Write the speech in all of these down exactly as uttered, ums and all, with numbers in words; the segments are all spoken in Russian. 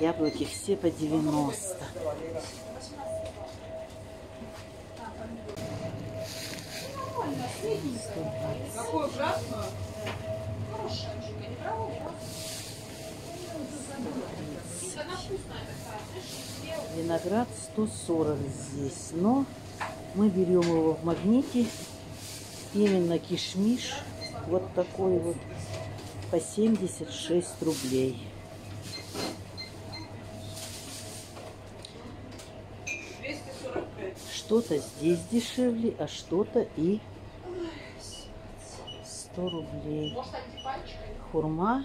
Яблоки все по девяносто. Какую красную? Хорошая жука, не правда? Виноград сто сорок здесь, но мы берем его в магните. Именно кишмиш, вот такой вот, по семьдесят шесть рублей. Что-то здесь дешевле, а что-то и сто рублей. Хурма.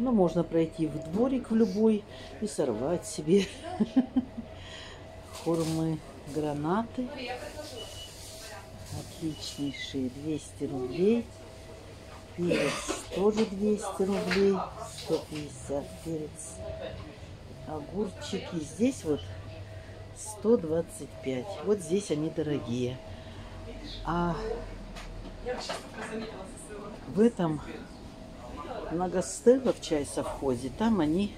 Ну, можно пройти в дворик в любой и сорвать себе хурмы, гранаты. Отличнейшие, двести рублей. Перец тоже двести рублей, сто пятьдесят перец. Огурчики здесь вот сто двадцать пять. Вот здесь они дорогие. А в этом Многостелла в чай совхозе, там они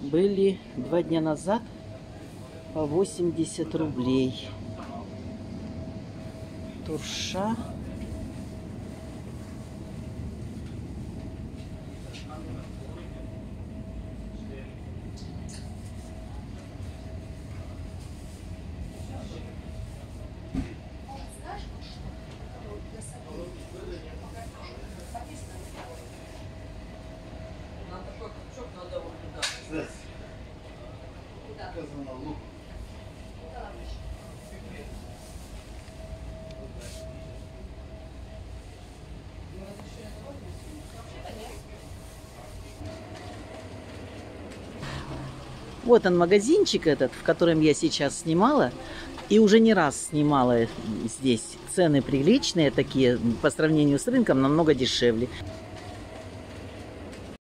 были два дня назад по восемьдесят рублей. Турша. Вот он, магазинчик этот, в котором я сейчас снимала. И уже не раз снимала здесь. Цены приличные такие, по сравнению с рынком намного дешевле.